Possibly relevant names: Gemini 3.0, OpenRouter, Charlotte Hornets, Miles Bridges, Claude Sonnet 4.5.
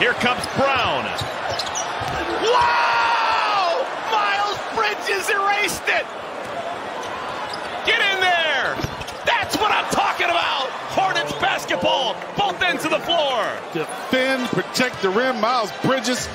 Here comes Brown. Wow! Miles Bridges erased it. Get in there. That's what I'm talking about. Hornets basketball, both ends of the floor. Defend, protect the rim. Miles Bridges